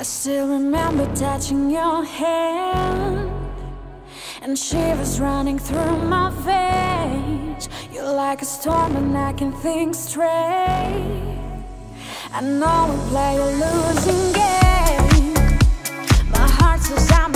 I still remember touching your hand, and shivers running through my veins. You're like a storm and I can think straight. I know we play a losing game. My heart says I'm